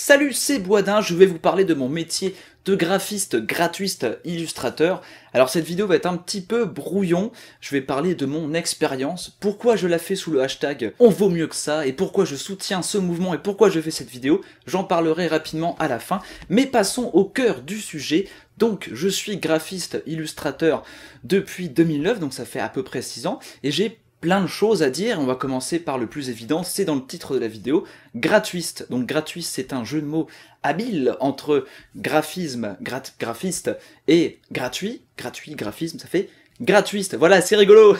Salut, c'est Boisdin, je vais vous parler de mon métier de graphiste, gratuiste, illustrateur. Alors cette vidéo va être un petit peu brouillon, je vais parler de mon expérience, pourquoi je la fais sous le hashtag on vaut mieux que ça, et pourquoi je soutiens ce mouvement, et pourquoi je fais cette vidéo, j'en parlerai rapidement à la fin. Mais passons au cœur du sujet. Donc je suis graphiste, illustrateur depuis 2009, donc ça fait à peu près 6 ans, et j'ai plein de choses à dire. On va commencer par le plus évident, c'est dans le titre de la vidéo, gratuiste. Donc gratuiste, c'est un jeu de mots habile entre graphisme, graphiste et gratuit. Gratuit, graphisme, ça fait gratuiste. Voilà, c'est rigolo.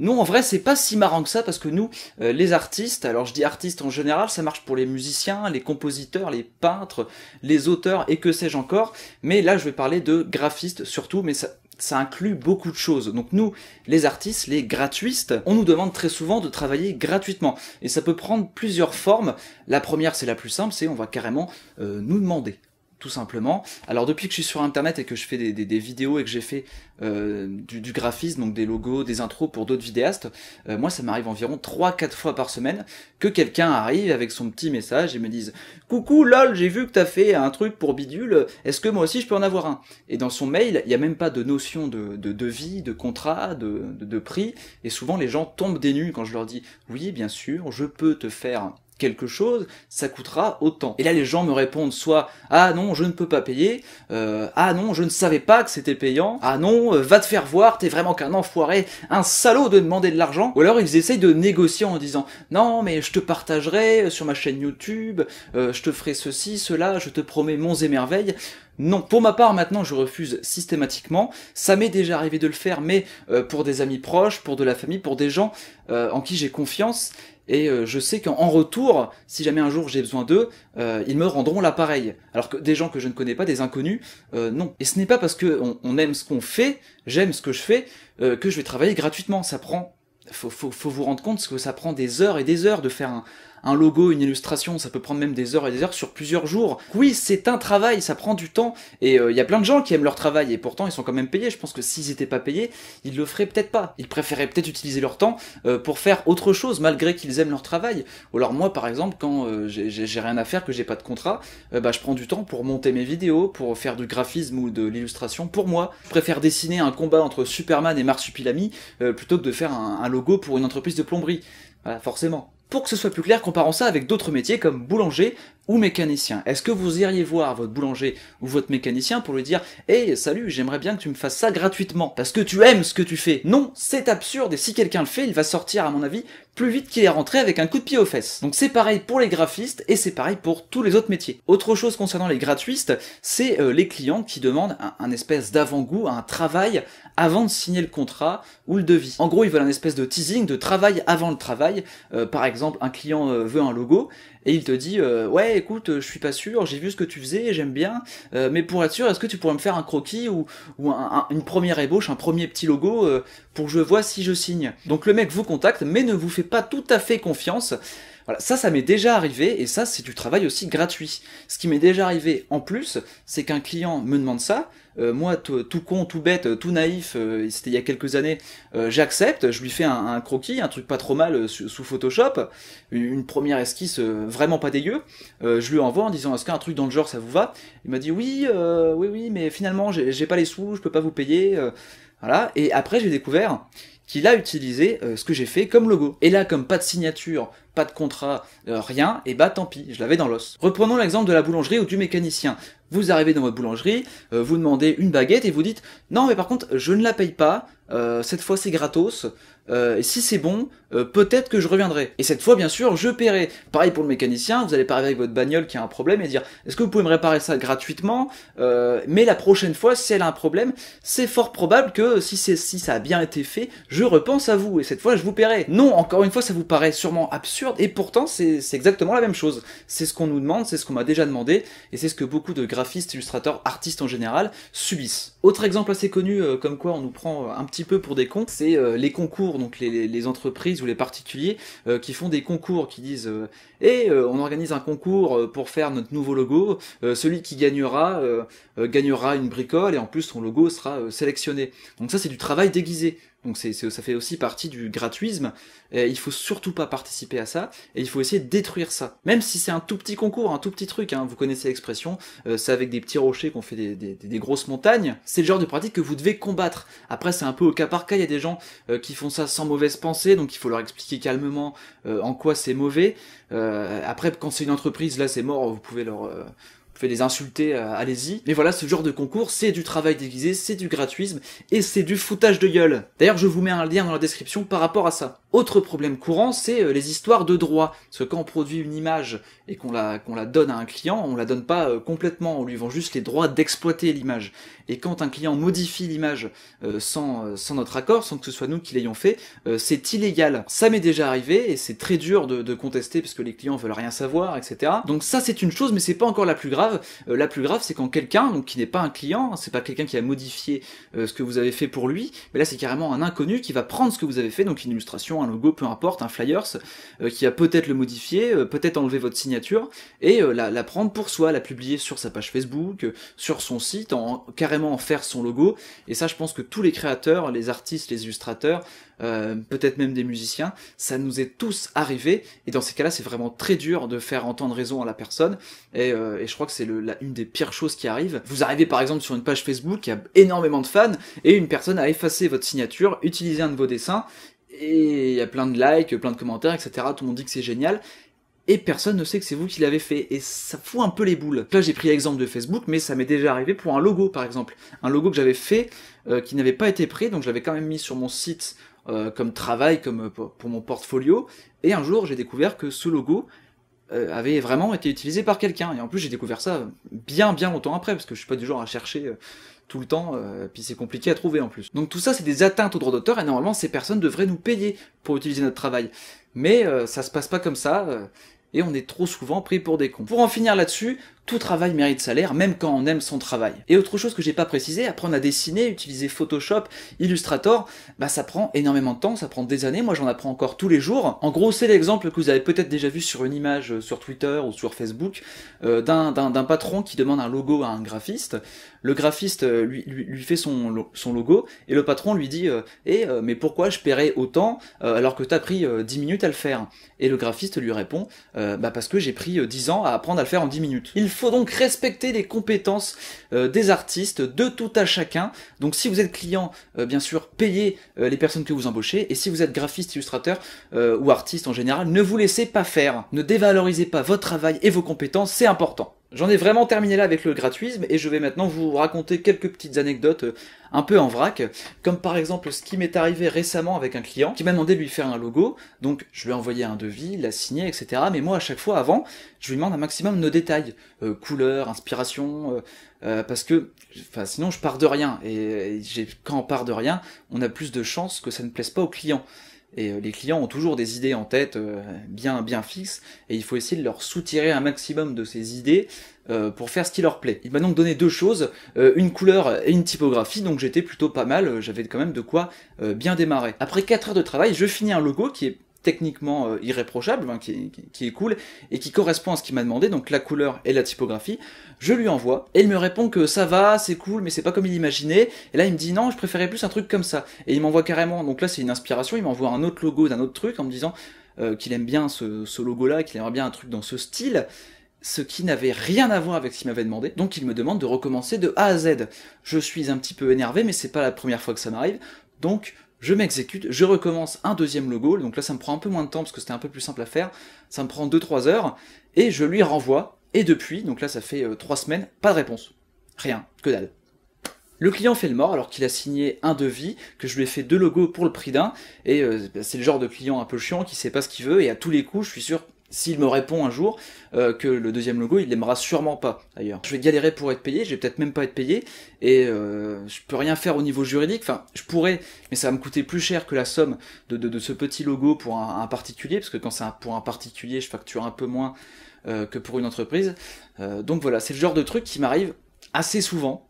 Nous, en vrai, c'est pas si marrant que ça, parce que nous, les artistes, alors je dis artistes en général, ça marche pour les musiciens, les compositeurs, les peintres, les auteurs et que sais-je encore, mais là je vais parler de graphistes surtout, mais ça inclut beaucoup de choses. Donc nous, les artistes, les gratuistes, on nous demande très souvent de travailler gratuitement. Et ça peut prendre plusieurs formes. La première, c'est la plus simple, c'est on va carrément nous demander, tout simplement. Alors depuis que je suis sur internet et que je fais des vidéos et que j'ai fait du graphisme, donc des logos, des intros pour d'autres vidéastes, moi ça m'arrive environ 3-4 fois par semaine que quelqu'un arrive avec son petit message et me dise « Coucou lol, j'ai vu que t'as fait un truc pour bidule, est-ce que moi aussi je peux en avoir un ?» Et dans son mail, il n'y a même pas de notion de devis, de contrat, de prix, et souvent les gens tombent des nues quand je leur dis « Oui, bien sûr, je peux te faire quelque chose, ça coûtera autant. » Et là les gens me répondent soit « Ah non, je ne peux pas payer »,« Ah non, je ne savais pas que c'était payant »,« Ah non, va te faire voir, t'es vraiment qu'un enfoiré, un salaud de demander de l'argent », ou alors ils essayent de négocier en disant « Non, mais je te partagerai sur ma chaîne YouTube, je te ferai ceci, cela, je te promets monts et merveilles ». Non, pour ma part, maintenant, je refuse systématiquement. Ça m'est déjà arrivé de le faire, mais pour des amis proches, pour de la famille, pour des gens en qui j'ai confiance. Et je sais qu'en retour, si jamais un jour j'ai besoin d'eux, ils me rendront l'appareil. Alors que des gens que je ne connais pas, des inconnus, non. Et ce n'est pas parce que on aime ce qu'on fait, j'aime ce que je fais, que je vais travailler gratuitement. Ça prend... Faut vous rendre compte que ça prend des heures et des heures de faire un logo, une illustration, ça peut prendre même des heures et des heures sur plusieurs jours. Oui, c'est un travail, ça prend du temps, et il y a plein de gens qui aiment leur travail, et pourtant ils sont quand même payés. Je pense que s'ils n'étaient pas payés, ils le feraient peut-être pas. Ils préféraient peut-être utiliser leur temps pour faire autre chose, malgré qu'ils aiment leur travail. Ou alors moi, par exemple, quand j'ai rien à faire, que j'ai pas de contrat, je prends du temps pour monter mes vidéos, pour faire du graphisme ou de l'illustration pour moi. Je préfère dessiner un combat entre Superman et Marsupilami plutôt que de faire un logo pour une entreprise de plomberie. Voilà, forcément. Pour que ce soit plus clair, comparons ça avec d'autres métiers comme boulanger ou mécanicien. Est-ce que vous iriez voir votre boulanger ou votre mécanicien pour lui dire « Hey, salut, j'aimerais bien que tu me fasses ça gratuitement, parce que tu aimes ce que tu fais ?» Non, c'est absurde, et si quelqu'un le fait, il va sortir, à mon avis, plus vite qu'il est rentré avec un coup de pied aux fesses. Donc c'est pareil pour les graphistes, et c'est pareil pour tous les autres métiers. Autre chose concernant les gratuistes, c'est les clients qui demandent un espèce d'avant-goût, un travail avant de signer le contrat ou le devis. En gros, ils veulent un espèce de teasing, de travail avant le travail. Par exemple, un client veut un logo, et il te dit « Ouais, écoute, je suis pas sûr, j'ai vu ce que tu faisais, j'aime bien, mais pour être sûr, est-ce que tu pourrais me faire un croquis ou une première ébauche, un premier petit logo pour que je vois si je signe ?» Donc le mec vous contacte, mais ne vous fait pas tout à fait confiance. Voilà, ça m'est déjà arrivé, et ça, c'est du travail aussi gratuit. Ce qui m'est déjà arrivé en plus, c'est qu'un client me demande ça, moi, tout con, tout bête, tout naïf, c'était il y a quelques années, j'accepte, je lui fais un croquis, un truc pas trop mal sous Photoshop, une première esquisse vraiment pas dégueu, je lui envoie en disant « Est-ce qu'un truc dans le genre, ça vous va ?» Il m'a dit « Oui, oui, mais finalement, j'ai pas les sous, je peux pas vous payer, voilà. » Et après, j'ai découvert qu'il a utilisé ce que j'ai fait comme logo. Et là, comme pas de signature, pas de contrat, rien, et bah tant pis, je l'avais dans l'os. Reprenons l'exemple de la boulangerie ou du mécanicien. Vous arrivez dans votre boulangerie, vous demandez une baguette et vous dites « Non, mais par contre, je ne la paye pas, cette fois c'est gratos, et si c'est bon, peut-être que je reviendrai. » Et cette fois, bien sûr, je paierai. Pareil pour le mécanicien, vous allez parler avec votre bagnole qui a un problème et dire « Est-ce que vous pouvez me réparer ça gratuitement ?» Mais la prochaine fois, si elle a un problème, c'est fort probable que si ça a bien été fait, je repense à vous, et cette fois, je vous paierai. Non, encore une fois, ça vous paraît sûrement absurde, et pourtant, c'est exactement la même chose. C'est ce qu'on nous demande, c'est ce qu'on m'a déjà demandé, et c'est ce que beaucoup de graphistes, illustrateurs, artistes en général subissent. Autre exemple assez connu, comme quoi on nous prend un petit peu pour des cons, c'est les concours, donc les entreprises ou les particuliers qui font des concours, qui disent « Hey, on organise un concours pour faire notre nouveau logo, celui qui gagnera, gagnera une bricole, et en plus son logo sera sélectionné. » Donc ça, c'est du travail déguisé. donc ça fait aussi partie du gratuisme, et il faut surtout pas participer à ça, et il faut essayer de détruire ça. Même si c'est un tout petit concours, un tout petit truc, hein, vous connaissez l'expression, c'est avec des petits rochers qu'on fait des grosses montagnes, c'est le genre de pratique que vous devez combattre. Après c'est un peu au cas par cas, il y a des gens qui font ça sans mauvaise pensée, donc il faut leur expliquer calmement en quoi c'est mauvais. Après quand c'est une entreprise, là c'est mort, vous pouvez leur... Vous pouvez les insulter, allez-y. Mais voilà, ce genre de concours, c'est du travail déguisé, c'est du gratuisme, et c'est du foutage de gueule. D'ailleurs, je vous mets un lien dans la description par rapport à ça. Autre problème courant, c'est les histoires de droit. Parce que quand on produit une image et qu'on la donne à un client, on la donne pas complètement, on lui vend juste les droits d'exploiter l'image. Et quand un client modifie l'image sans notre accord, sans que ce soit nous qui l'ayons fait, c'est illégal. Ça m'est déjà arrivé, et c'est très dur de contester, parce que les clients veulent rien savoir, etc. Donc ça, c'est une chose, mais c'est pas encore la plus grave. La plus grave, c'est quand quelqu'un, donc qui n'est pas un client, c'est pas quelqu'un qui a modifié ce que vous avez fait pour lui, mais là c'est carrément un inconnu qui va prendre ce que vous avez fait, donc une illustration, un logo, peu importe, un flyers, qui va peut-être le modifier, peut-être enlever votre signature, et la prendre pour soi, la publier sur sa page Facebook, sur son site, carrément en faire son logo, et ça je pense que tous les créateurs, les artistes, les illustrateurs, peut-être même des musiciens, ça nous est tous arrivé, et dans ces cas-là c'est vraiment très dur de faire entendre raison à la personne, et je crois que c'est une des pires choses qui arrive. Vous arrivez par exemple sur une page Facebook qui a énormément de fans, et une personne a effacé votre signature, utilisé un de vos dessins, et il y a plein de likes, plein de commentaires, etc. Tout le monde dit que c'est génial, et personne ne sait que c'est vous qui l'avez fait, et ça fout un peu les boules. Là j'ai pris l'exemple de Facebook, mais ça m'est déjà arrivé pour un logo par exemple. Un logo que j'avais fait, qui n'avait pas été pris, donc je l'avais quand même mis sur mon site comme travail, comme pour mon portfolio, et un jour j'ai découvert que ce logo avait vraiment été utilisé par quelqu'un, et en plus j'ai découvert ça bien longtemps après, parce que je suis pas du genre à chercher tout le temps, puis c'est compliqué à trouver en plus. Donc tout ça c'est des atteintes au droit d'auteur, et normalement ces personnes devraient nous payer pour utiliser notre travail, mais ça se passe pas comme ça, et on est trop souvent pris pour des cons. Pour en finir là-dessus, tout travail mérite salaire, même quand on aime son travail. Et autre chose que j'ai pas précisé, apprendre à dessiner, utiliser Photoshop, Illustrator, bah ça prend énormément de temps, ça prend des années, moi j'en apprends encore tous les jours. En gros, c'est l'exemple que vous avez peut-être déjà vu sur une image sur Twitter ou sur Facebook, d'un patron qui demande un logo à un graphiste. Le graphiste lui fait son logo, et le patron lui dit mais pourquoi je paierais autant alors que t'as pris 10 minutes à le faire? Et le graphiste lui répond bah parce que j'ai pris 10 ans à apprendre à le faire en 10 minutes. Il faut donc respecter les compétences des artistes, de tout à chacun. Donc si vous êtes client, bien sûr, payez les personnes que vous embauchez, et si vous êtes graphiste, illustrateur ou artiste en général, ne vous laissez pas faire. Ne dévalorisez pas votre travail et vos compétences, c'est important. J'en ai vraiment terminé là avec le gratuisme, et je vais maintenant vous raconter quelques petites anecdotes un peu en vrac, comme par exemple ce qui m'est arrivé récemment avec un client qui m'a demandé de lui faire un logo, donc je lui ai envoyé un devis, il l'a signé, etc. Mais moi à chaque fois avant, je lui demande un maximum de détails, couleurs, inspiration, parce que sinon je pars de rien, et quand on part de rien, on a plus de chances que ça ne plaise pas au client. Et les clients ont toujours des idées en tête bien fixes, et il faut essayer de leur soutirer un maximum de ces idées pour faire ce qui leur plaît. Il m'a donc donné deux choses, une couleur et une typographie, donc j'étais plutôt pas mal, j'avais quand même de quoi bien démarrer. Après 4 heures de travail, je finis un logo qui est techniquement irréprochable, hein, qui est cool, et qui correspond à ce qu'il m'a demandé, donc la couleur et la typographie. Je lui envoie, et il me répond que ça va, c'est cool, mais c'est pas comme il imaginait, et là il me dit non, je préférais plus un truc comme ça, et il m'envoie carrément, donc là c'est une inspiration, il m'envoie un autre logo d'un autre truc, en me disant qu'il aime bien ce logo-là, qu'il aimerait bien un truc dans ce style, ce qui n'avait rien à voir avec ce qu'il m'avait demandé, donc il me demande de recommencer de A à Z. Je suis un petit peu énervé, mais c'est pas la première fois que ça m'arrive, donc je m'exécute, je recommence un deuxième logo, donc là ça me prend un peu moins de temps parce que c'était un peu plus simple à faire, ça me prend 2-3 heures, et je lui renvoie, et depuis, donc là ça fait 3 semaines, pas de réponse, rien, que dalle. Le client fait le mort alors qu'il a signé un devis, que je lui ai fait 2 logos pour le prix d'un, et c'est le genre de client un peu chiant qui sait pas ce qu'il veut, et à tous les coups je suis sûr, s'il me répond un jour, que le deuxième logo, il l'aimera sûrement pas, d'ailleurs. Je vais galérer pour être payé, je vais peut-être même pas être payé, et je peux rien faire au niveau juridique, enfin, je pourrais, mais ça va me coûter plus cher que la somme de ce petit logo pour un particulier, parce que quand c'est pour un particulier, je facture un peu moins que pour une entreprise. Donc voilà, c'est le genre de truc qui m'arrive assez souvent,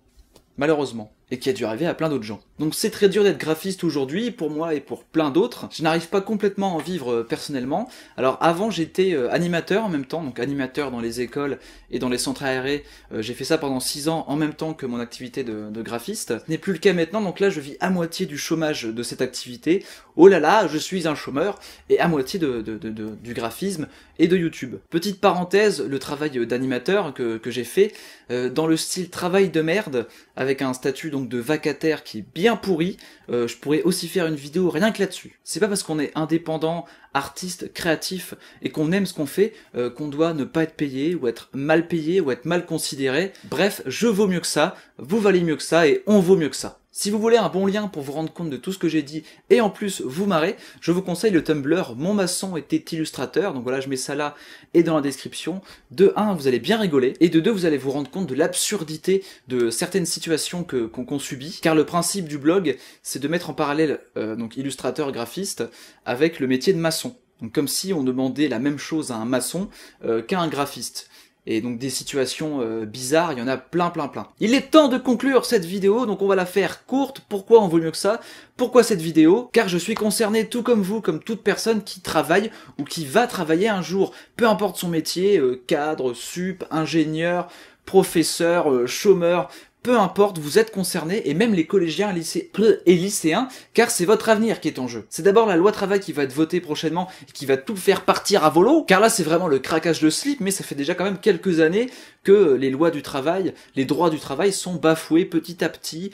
malheureusement. et qui a dû arriver à plein d'autres gens. Donc c'est très dur d'être graphiste aujourd'hui, pour moi et pour plein d'autres. Je n'arrive pas complètement à en vivre personnellement. Alors avant j'étais animateur en même temps, donc animateur dans les écoles et dans les centres aérés. J'ai fait ça pendant 6 ans en même temps que mon activité de graphiste. Ce n'est plus le cas maintenant, donc là je vis à moitié du chômage de cette activité. Oh là là, je suis un chômeur, et à moitié du graphisme et de YouTube. Petite parenthèse, le travail d'animateur que j'ai fait, dans le style travail de merde, avec un statut donc de vacataire qui est bien pourri, je pourrais aussi faire une vidéo rien que là-dessus. C'est pas parce qu'on est indépendant, artiste, créatif, et qu'on aime ce qu'on fait, qu'on doit ne pas être payé, ou être mal payé, ou être mal considéré. Bref, je vaux mieux que ça, vous valez mieux que ça, et on vaut mieux que ça. Si vous voulez un bon lien pour vous rendre compte de tout ce que j'ai dit et en plus vous marrer, je vous conseille le Tumblr Mon maçon était illustrateur. Donc voilà, je mets ça là et dans la description. De 1, vous allez bien rigoler, et de 2, vous allez vous rendre compte de l'absurdité de certaines situations qu'on subit. Car le principe du blog, c'est de mettre en parallèle donc illustrateur, graphiste, avec le métier de maçon. Donc comme si on demandait la même chose à un maçon qu'à un graphiste. Et donc des situations bizarres, il y en a plein. Il est temps de conclure cette vidéo, donc on va la faire courte. Pourquoi on vaut mieux que ça? Pourquoi cette vidéo? Car je suis concerné tout comme vous, comme toute personne qui travaille ou qui va travailler un jour. Peu importe son métier, cadre, sup, ingénieur, professeur, chômeur, peu importe, vous êtes concernés, et même les collégiens et lycéens, car c'est votre avenir qui est en jeu. C'est d'abord la loi travail qui va être votée prochainement, et qui va tout faire partir à volo, car là c'est vraiment le craquage de slip, mais ça fait déjà quand même quelques années que les lois du travail, les droits du travail sont bafoués petit à petit,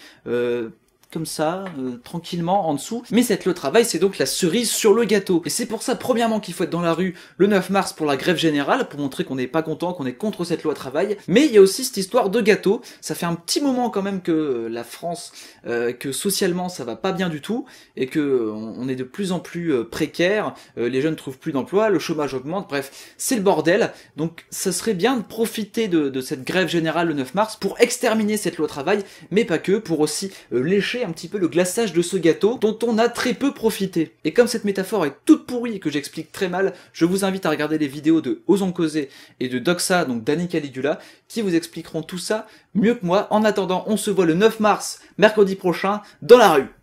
comme ça, tranquillement, en dessous. Mais cette loi travail, c'est donc la cerise sur le gâteau. Et c'est pour ça, premièrement, qu'il faut être dans la rue le 9 mars pour la grève générale, pour montrer qu'on n'est pas content, qu'on est contre cette loi travail. Mais il y a aussi cette histoire de gâteau. Ça fait un petit moment quand même que la France, que socialement, ça va pas bien du tout, et que on est de plus en plus précaire, les jeunes trouvent plus d'emploi, le chômage augmente, bref, c'est le bordel. Donc ça serait bien de profiter de cette grève générale le 9 mars pour exterminer cette loi travail, mais pas que, pour aussi lécher un petit peu le glaçage de ce gâteau dont on a très peu profité. Et comme cette métaphore est toute pourrie et que j'explique très mal, je vous invite à regarder les vidéos de Osons Causer et de Doxa, donc d'Annie Caligula, qui vous expliqueront tout ça mieux que moi. En attendant, on se voit le 9 mars, mercredi prochain, dans la rue.